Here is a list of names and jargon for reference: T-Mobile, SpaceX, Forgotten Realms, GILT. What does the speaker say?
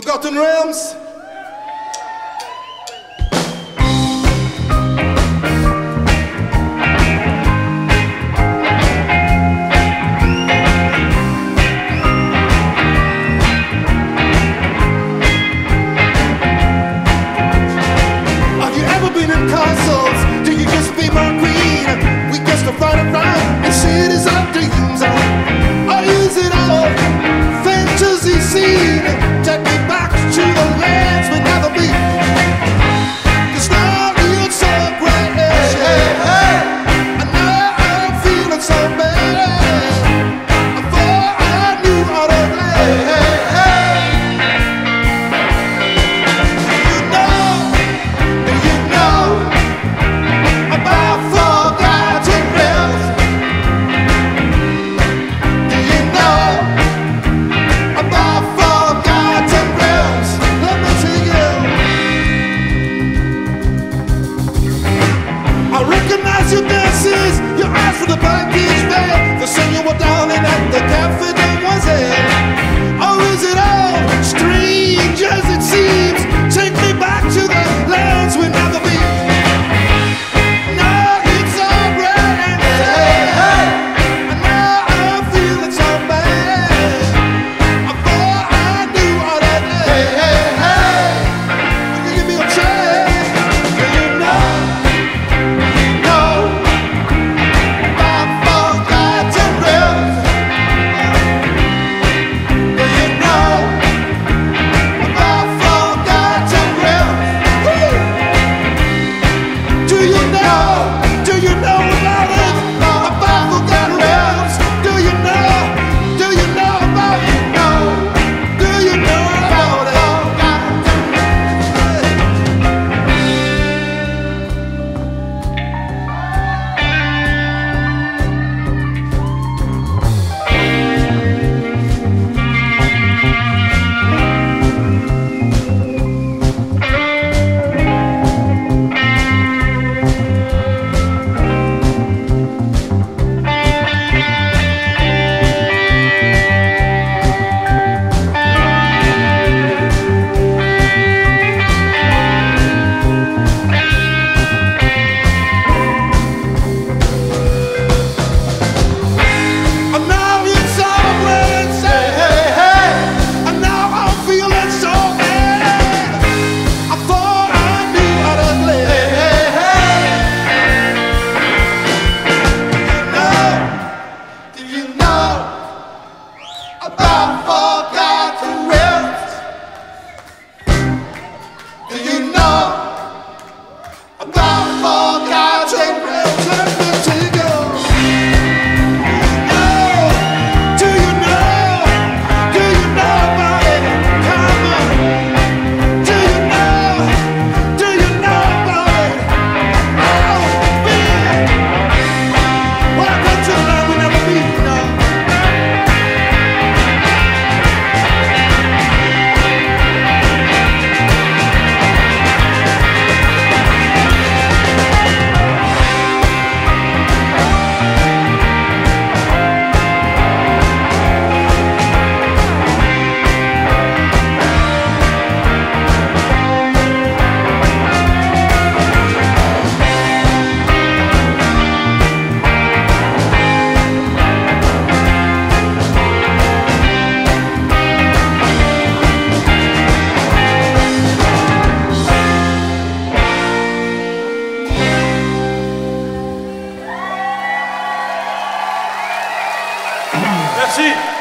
Forgotten Realms. Merci.